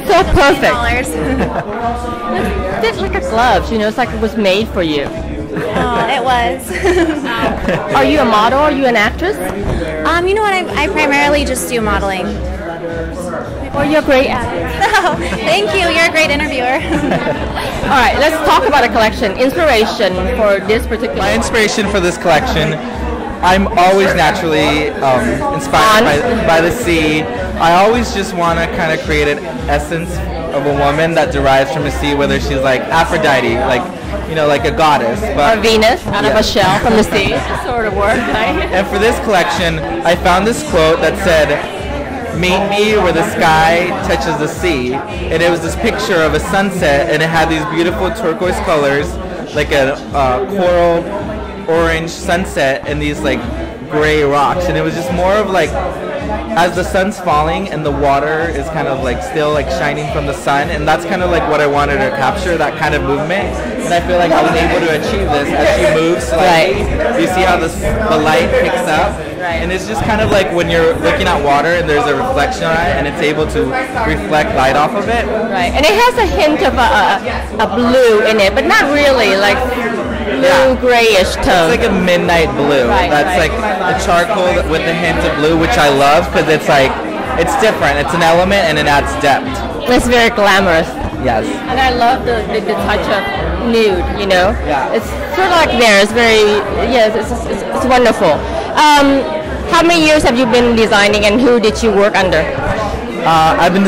So perfect. It's like a glove, you know, it's like it was made for you. Oh, it was. Are you a model? Are you an actress? You know what? I primarily just do modeling. Well, you're great at it. Thank you. You're a great interviewer. All right, let's talk about a collection. Inspiration for this particular. My inspiration for this collection. I'm always naturally inspired by the sea. I always just want to kind of create an essence of a woman that derives from the sea, whether she's like Aphrodite, like, you know, like a goddess. But, or Venus out of a shell from the sea. Sort of work, right? And for this collection, I found this quote that said, "Meet me where the sky touches the sea," and it was this picture of a sunset, and it had these beautiful turquoise colors, like a coral orange sunset, and these like gray rocks, and it was just more of like, as the sun's falling and the water is kind of like still like shining from the sun, and that's kind of like what I wanted to capture, that kind of movement. And I feel like I was able to achieve this as she moves slightly. You see how the light picks up, and it's just kind of like when you're looking at water and there's a reflection on it, and it's able to reflect light off of it. Right, and it has a hint of a blue in it, but not really, like blue grayish tone. It's like a midnight blue. Right, that's right. Like a charcoal with a hint of blue, which I love because it's like, it's different. It's an element and it adds depth. It's very glamorous. Yes. And I love the touch of nude, you know? Yeah. It's sort of like there. It's very, yes, it's wonderful. How many years have you been designing and who did you work under? I've been